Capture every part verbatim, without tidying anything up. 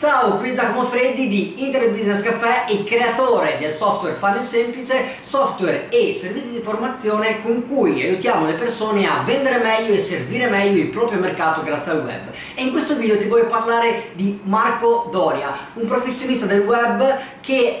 Ciao, qui Giacomo Freddi di Interbusiness Cafè e creatore del software Funnel Semplice, software e servizi di formazione con cui aiutiamo le persone a vendere meglio e servire meglio il proprio mercato grazie al web. E in questo video ti voglio parlare di Marco Doria, un professionista del web che, eh,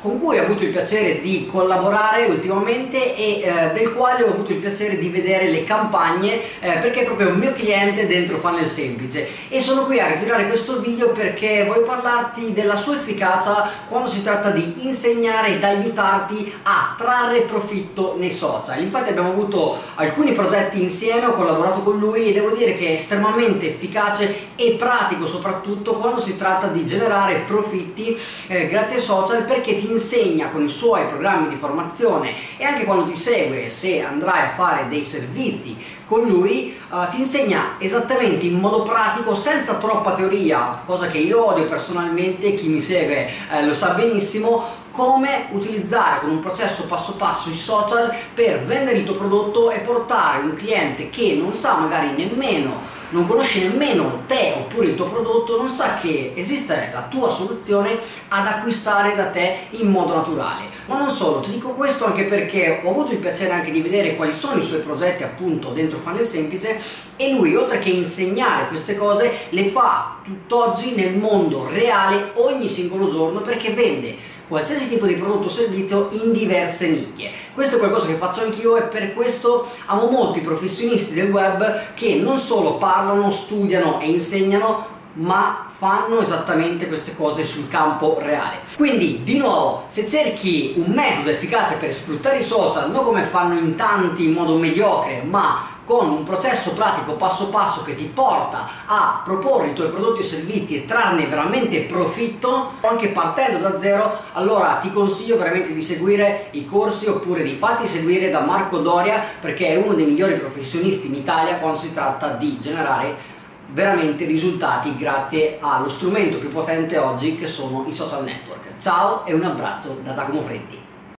con cui ho avuto il piacere di collaborare ultimamente e eh, del quale ho avuto il piacere di vedere le campagne eh, perché è proprio un mio cliente dentro Funnel Semplice. E sono qui a girare questo video perché voglio parlarti della sua efficacia quando si tratta di insegnare ed aiutarti a trarre profitto nei social. Infatti abbiamo avuto alcuni progetti insieme, ho collaborato con lui e devo dire che è estremamente efficace e pratico soprattutto quando si tratta di generare profitti eh, grazie ai social, perché ti insegna con i suoi programmi di formazione e anche quando ti segue, se andrai a fare dei servizi con lui, uh, ti insegna esattamente in modo pratico, senza troppa teoria, cosa che io odio personalmente, chi mi segue eh, lo sa benissimo, come utilizzare con un processo passo passo i social per vendere il tuo prodotto e portare un cliente che non sa magari nemmeno, non conosce nemmeno te oppure il tuo prodotto, non sa che esiste la tua soluzione, ad acquistare da te in modo naturale. Ma non solo, ti dico questo anche perché ho avuto il piacere anche di vedere quali sono i suoi progetti appunto dentro Funnel Semplice, e lui oltre che insegnare queste cose le fa tutt'oggi nel mondo reale ogni singolo giorno, perché vende qualsiasi tipo di prodotto o servizio in diverse nicchie. Questo è qualcosa che faccio anch'io e per questo amo molti professionisti del web che non solo parlano, studiano e insegnano, ma fanno esattamente queste cose sul campo reale. Quindi di nuovo, se cerchi un metodo efficace per sfruttare i social, non come fanno in tanti in modo mediocre, ma con un processo pratico passo passo che ti porta a proporre i tuoi prodotti e servizi e trarne veramente profitto anche partendo da zero, allora ti consiglio veramente di seguire i corsi oppure di fatti seguire da Marco Doria, perché è uno dei migliori professionisti in Italia quando si tratta di generare veramente risultati grazie allo strumento più potente oggi che sono i social network. Ciao e un abbraccio da Giacomo Freddi.